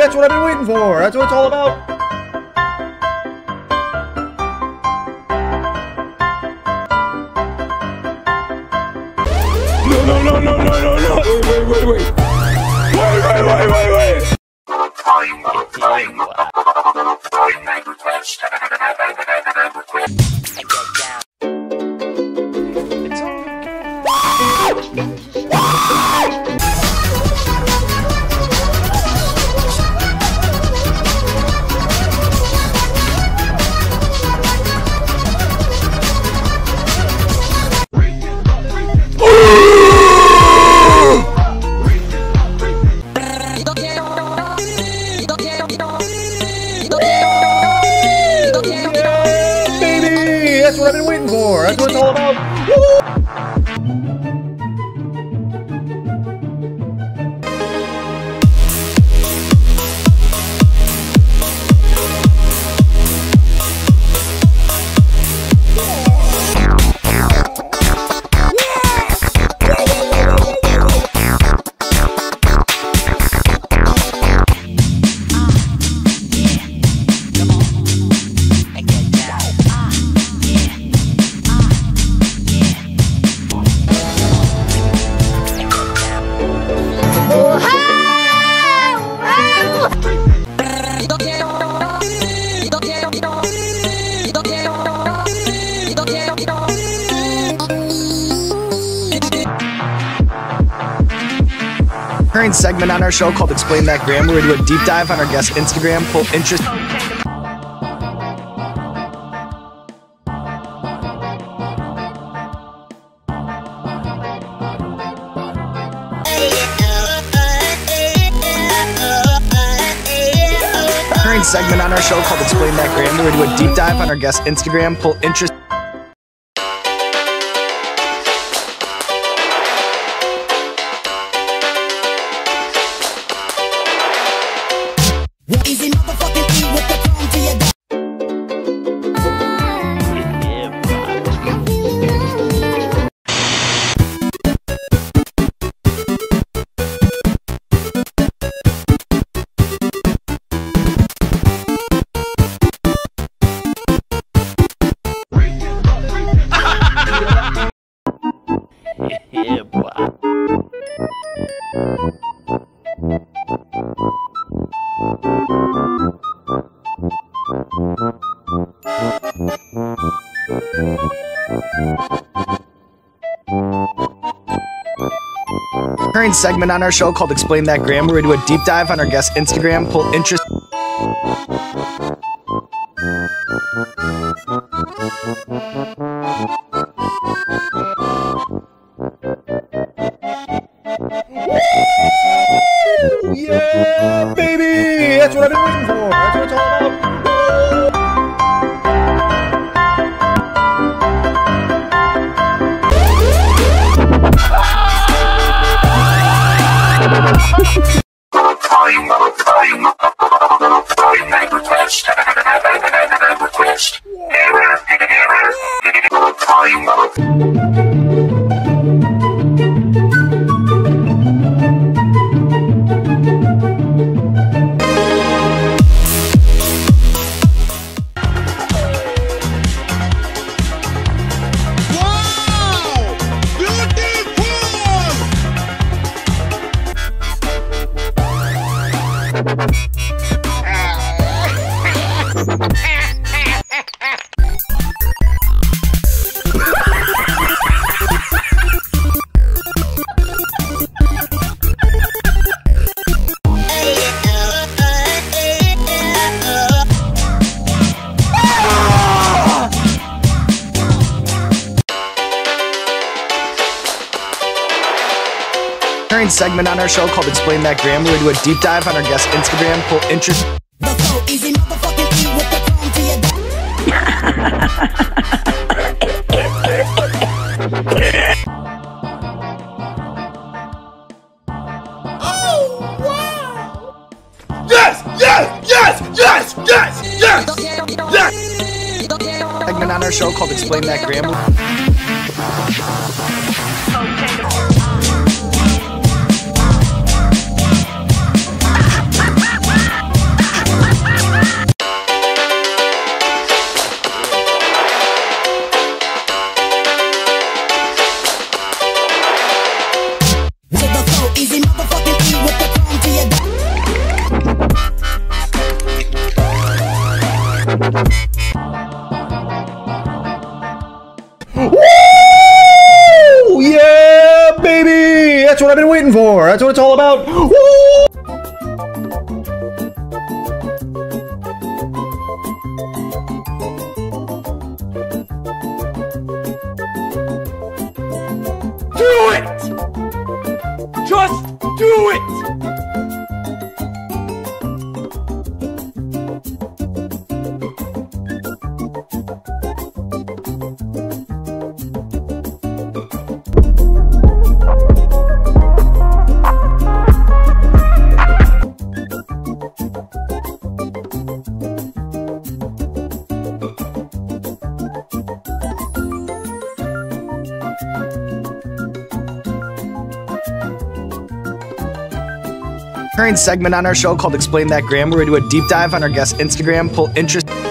That's what I've been waiting for! That's what it's all about! No! Wait! That's what I've been waiting for! That's what it's all about! Current segment on our show called Explain That Gram, where we do a deep dive on our guest's Instagram, pull interest. Current segment on our show called Explain That Gram, where we do a deep dive on our guest's Instagram, pull interest. Easy motherfucking eat with the crumb to your yeah, boy. Current segment on our show called Explain That Gram, where we do a deep dive on our guest's Instagram, pull interest. Yeah, baby! That's what I've been waiting for! That's what it's all about! segment on our show called Explain That Grammar. We do a deep dive on our guest's Instagram. We'll introduce. Oh wow! Yes! Segment on our show called Explain That Grammar. Woo! Yeah, baby! That's what I've been waiting for. That's what it's all about. Woo! Do it! Just do it! Current segment on our show called Explain That Grammar, where we do a deep dive on our guest's Instagram, pull interest.